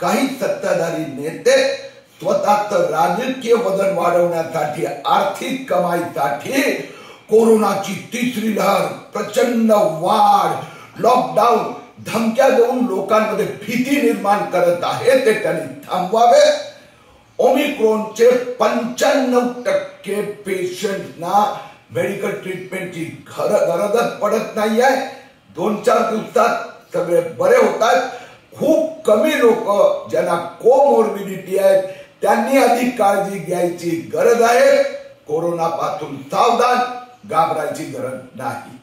काही सत्ताधारी नेते स्वतः राजकीय वजन वाढवण्यासाठी आर्थिक कमाईसाठी कोरोनाची तिसरी लहर प्रचंड वाढ लॉकडाऊन धमक्या देऊन लोकांमध्ये भीती निर्माण करत आहे ते त्यांनी थांबवावे। ओमिक्रॉनचे 95% पेशंटना मेडिकल ट्रीटमेंटची गरजच पडत नाही आहे। 2-4 दिवसात सगळे बरे होतात। खूप कमी लोक ज्यांना कोमॉर्बिडिटी आहेत त्यांनी अधिक काळजी घ्यायची गरज आहे। कोरोनापासून सावधान, घाबरायची गरज नाही।